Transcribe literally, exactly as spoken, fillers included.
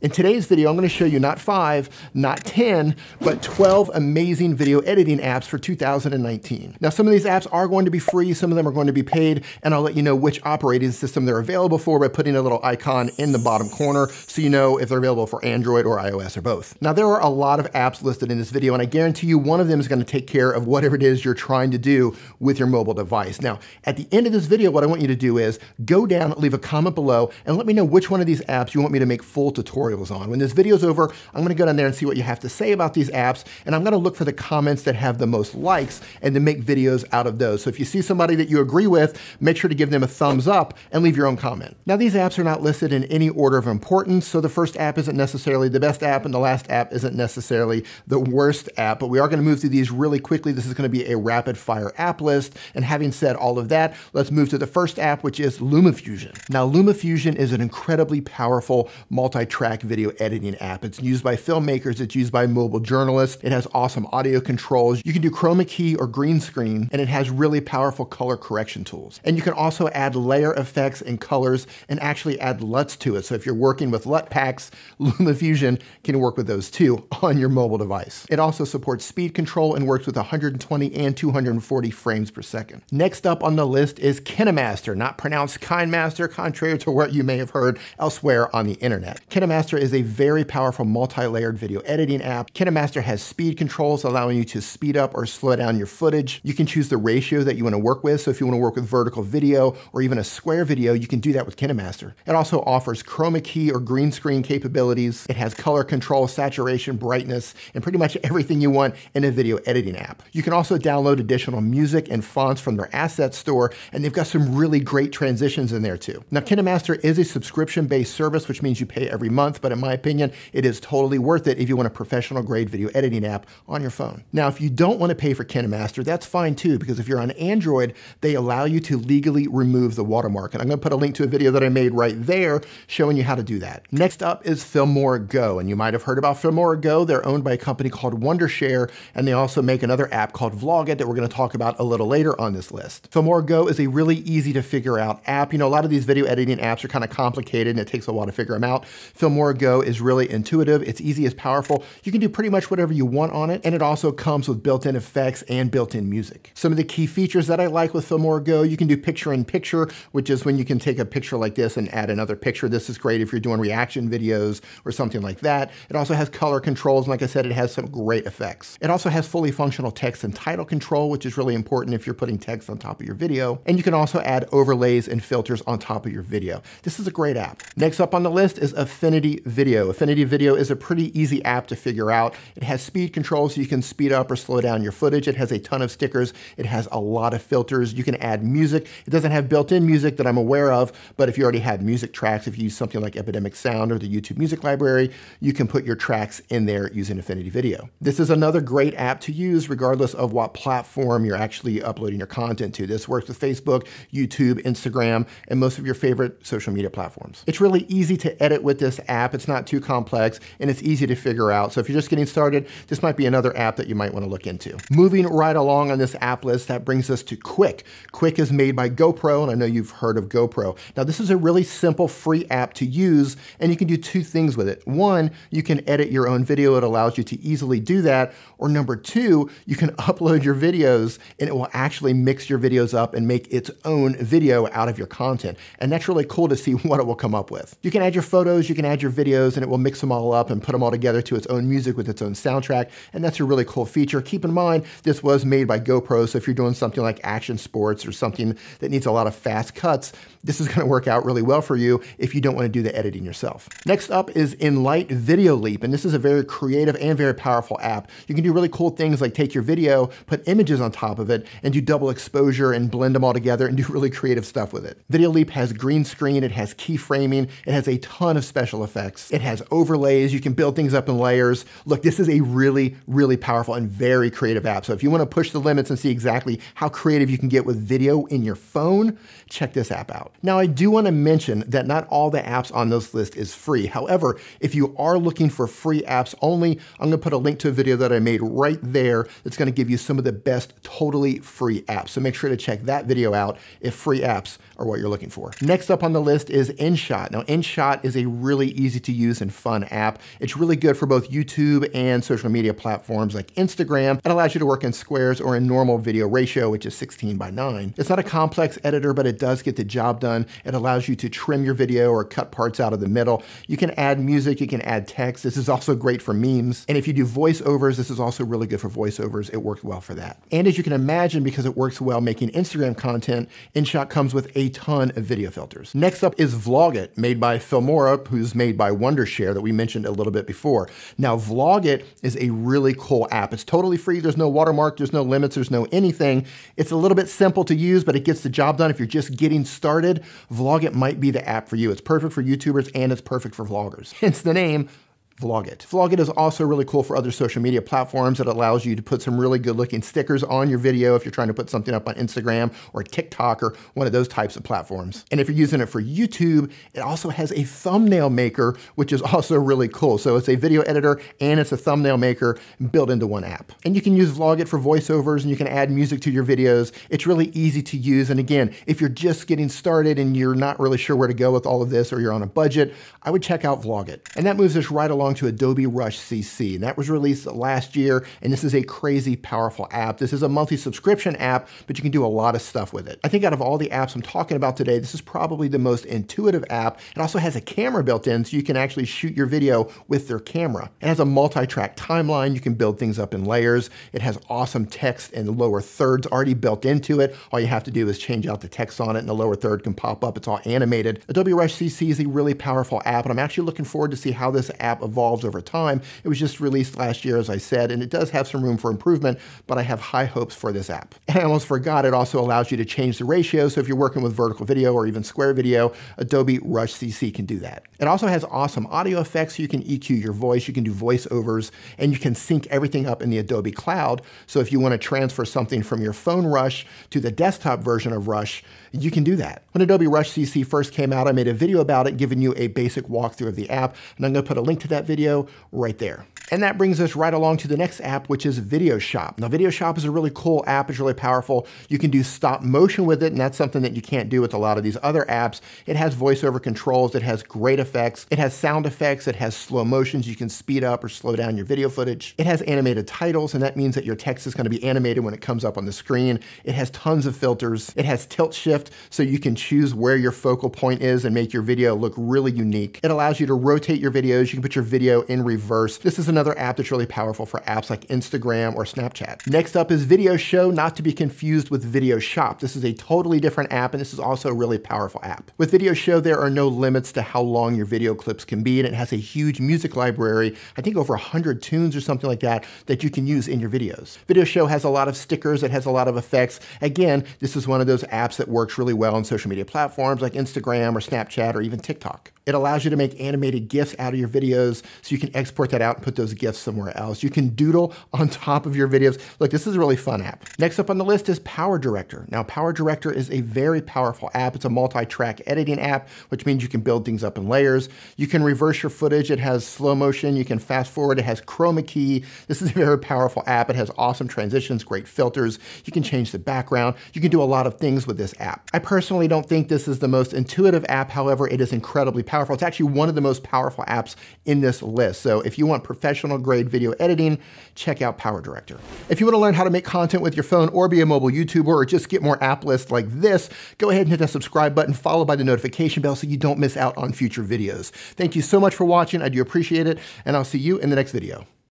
In today's video, I'm gonna show you not five, not ten, but twelve amazing video editing apps for two thousand nineteen. Now, some of these apps are going to be free, some of them are going to be paid, and I'll let you know which operating system they're available for by putting a little icon in the bottom corner so you know if they're available for Android or iOS or both. Now, there are a lot of apps listed in this video, and I guarantee you one of them is gonna take care of whatever it is you're trying to do with your mobile device. Now, at the end of this video, what I want you to do is go down, leave a comment below, and let me know which one of these apps you want me to make full tutorials on. When this video's over, I'm gonna go down there and see what you have to say about these apps, and I'm gonna look for the comments that have the most likes and to make videos out of those. So if you see somebody that you agree with, make sure to give them a thumbs up and leave your own comment. Now, these apps are not listed in any order of importance, so the first app isn't necessarily the best app and the last app isn't necessarily the worst app, but we are gonna move through these really quickly. This is gonna be a rapid fire app list, and having said all of that, let's move to the first app, which is LumaFusion. Now, LumaFusion is an incredibly powerful multi-track video editing app. It's used by filmmakers, it's used by mobile journalists, it has awesome audio controls, you can do chroma key or green screen, and it has really powerful color correction tools. And you can also add layer effects and colors and actually add L U Ts to it. So if you're working with L U T packs, LumaFusion can work with those too on your mobile device. It also supports speed control and works with one hundred twenty and two hundred forty frames per second. Next up on the list is KineMaster, not pronounced KineMaster, contrary to what you may have heard elsewhere on the internet. KineMaster is a very powerful multi-layered video editing app. KineMaster has speed controls allowing you to speed up or slow down your footage. You can choose the ratio that you want to work with. So if you want to work with vertical video or even a square video, you can do that with KineMaster. It also offers chroma key or green screen capabilities. It has color control, saturation, brightness, and pretty much everything you want in a video editing app. You can also download additional music and fonts from their asset store, and they've got some really great transitions in there too. Now, KineMaster is a subscription-based service, which means you pay every month, but in my opinion, it is totally worth it if you want a professional grade video editing app on your phone. Now, if you don't want to pay for KineMaster, that's fine too, because if you're on Android, they allow you to legally remove the watermark. And I'm going to put a link to a video that I made right there showing you how to do that. Next up is FilmoraGo. And you might have heard about FilmoraGo. They're owned by a company called Wondershare, and they also make another app called Vlogit that we're going to talk about a little later on this list. FilmoraGo is a really easy to figure out app. You know, a lot of these video editing apps are kind of complicated and it takes a while to figure them out. FilmoraGo Go is really intuitive. It's easy, it's powerful. You can do pretty much whatever you want on it. And it also comes with built-in effects and built-in music. Some of the key features that I like with FilmoraGo, you can do picture in picture, which is when you can take a picture like this and add another picture. This is great if you're doing reaction videos or something like that. It also has color controls. And like I said, it has some great effects. It also has fully functional text and title control, which is really important if you're putting text on top of your video. And you can also add overlays and filters on top of your video. This is a great app. Next up on the list is Affinity Video. Affinity Video is a pretty easy app to figure out. It has speed control, so you can speed up or slow down your footage. It has a ton of stickers. It has a lot of filters. You can add music. It doesn't have built-in music that I'm aware of, but if you already have music tracks, if you use something like Epidemic Sound or the YouTube Music Library, you can put your tracks in there using Affinity Video. This is another great app to use regardless of what platform you're actually uploading your content to. This works with Facebook, YouTube, Instagram, and most of your favorite social media platforms. It's really easy to edit with this app. It's not too complex and it's easy to figure out. So if you're just getting started, this might be another app that you might want to look into. Moving right along on this app list, that brings us to Quick. Quick is made by GoPro, and I know you've heard of GoPro. Now, this is a really simple free app to use, and you can do two things with it. One, you can edit your own video. It allows you to easily do that. Or number two, you can upload your videos and it will actually mix your videos up and make its own video out of your content. And that's really cool to see what it will come up with. You can add your photos, you can add your videos, and it will mix them all up and put them all together to its own music with its own soundtrack. And that's a really cool feature. Keep in mind, this was made by GoPro. So if you're doing something like action sports or something that needs a lot of fast cuts, this is going to work out really well for you if you don't want to do the editing yourself. Next up is Enlight Video Leap. And this is a very creative and very powerful app. You can do really cool things like take your video, put images on top of it, and do double exposure and blend them all together and do really creative stuff with it. Video Leap has green screen, it has keyframing, it has a ton of special effects. It has overlays. You can build things up in layers. Look, this is a really, really powerful and very creative app. So if you want to push the limits and see exactly how creative you can get with video in your phone, check this app out. Now, I do want to mention that not all the apps on this list is free. However, if you are looking for free apps only, I'm going to put a link to a video that I made right there that's going to give you some of the best totally free apps. So make sure to check that video out if free apps are what you're looking for. Next up on the list is InShot. Now, InShot is a really easy easy to use and fun app. It's really good for both YouTube and social media platforms like Instagram, and allows you to work in squares or in normal video ratio, which is sixteen by nine. It's not a complex editor, but it does get the job done. It allows you to trim your video or cut parts out of the middle. You can add music, you can add text. This is also great for memes. And if you do voiceovers, this is also really good for voiceovers. It works well for that. And as you can imagine, because it works well making Instagram content, InShot comes with a ton of video filters. Next up is Vlogit, made by Filmora, who's made by Wondershare that we mentioned a little bit before. Now, Vlogit is a really cool app. It's totally free. There's no watermark, there's no limits, there's no anything. It's a little bit simple to use, but it gets the job done. If you're just getting started, Vlogit might be the app for you. It's perfect for YouTubers and it's perfect for vloggers. Hence the name, Vlogit. Vlogit is also really cool for other social media platforms. It allows you to put some really good looking stickers on your video if you're trying to put something up on Instagram or TikTok or one of those types of platforms. And if you're using it for YouTube, it also has a thumbnail maker, which is also really cool. So it's a video editor and it's a thumbnail maker built into one app. And you can use Vlogit for voiceovers and you can add music to your videos. It's really easy to use. And again, if you're just getting started and you're not really sure where to go with all of this or you're on a budget, I would check out Vlogit. And that moves us right along to Adobe Rush C C, and that was released last year, and this is a crazy powerful app. This is a monthly subscription app, but you can do a lot of stuff with it. I think out of all the apps I'm talking about today, this is probably the most intuitive app. It also has a camera built in, so you can actually shoot your video with their camera. It has a multi-track timeline. You can build things up in layers. It has awesome text and lower thirds already built into it. All you have to do is change out the text on it, and the lower third can pop up. It's all animated. Adobe Rush C C is a really powerful app, and I'm actually looking forward to see how this app evolves over time. It was just released last year, as I said, and it does have some room for improvement, but I have high hopes for this app. And I almost forgot, it also allows you to change the ratio. So if you're working with vertical video or even square video, Adobe Rush C C can do that. It also has awesome audio effects. So you can E Q your voice, you can do voiceovers, and you can sync everything up in the Adobe Cloud. So if you want to transfer something from your phone Rush to the desktop version of Rush, you can do that. When Adobe Rush C C first came out, I made a video about it, giving you a basic walkthrough of the app, and I'm going to put a link to that video right there. And that brings us right along to the next app, which is Video Shop. Now, Video Shop is a really cool app. It's really powerful. You can do stop motion with it, and that's something that you can't do with a lot of these other apps. It has voiceover controls. It has great effects. It has sound effects. It has slow motions. You can speed up or slow down your video footage. It has animated titles, and that means that your text is going to be animated when it comes up on the screen. It has tons of filters. It has tilt shift, so you can choose where your focal point is and make your video look really unique. It allows you to rotate your videos. You can put your video in reverse. This is an another app that's really powerful for apps like Instagram or Snapchat. Next up is Video Show, not to be confused with Video Shop. This is a totally different app, and this is also a really powerful app. With Video Show, there are no limits to how long your video clips can be, and it has a huge music library, I think over one hundred tunes or something like that, that you can use in your videos. Video Show has a lot of stickers, it has a lot of effects. Again, this is one of those apps that works really well on social media platforms like Instagram or Snapchat or even TikTok. It allows you to make animated GIFs out of your videos, so you can export that out and put those GIFs somewhere else. You can doodle on top of your videos. Look, this is a really fun app. Next up on the list is PowerDirector. Now, PowerDirector is a very powerful app. It's a multi-track editing app, which means you can build things up in layers. You can reverse your footage. It has slow motion. You can fast forward. It has chroma key. This is a very powerful app. It has awesome transitions, great filters. You can change the background. You can do a lot of things with this app. I personally don't think this is the most intuitive app. However, it is incredibly powerful. Powerful. It's actually one of the most powerful apps in this list. So if you want professional grade video editing, check out PowerDirector. If you want to learn how to make content with your phone or be a mobile YouTuber or just get more app lists like this, go ahead and hit that subscribe button followed by the notification bell so you don't miss out on future videos. Thank you so much for watching. I do appreciate it, and I'll see you in the next video.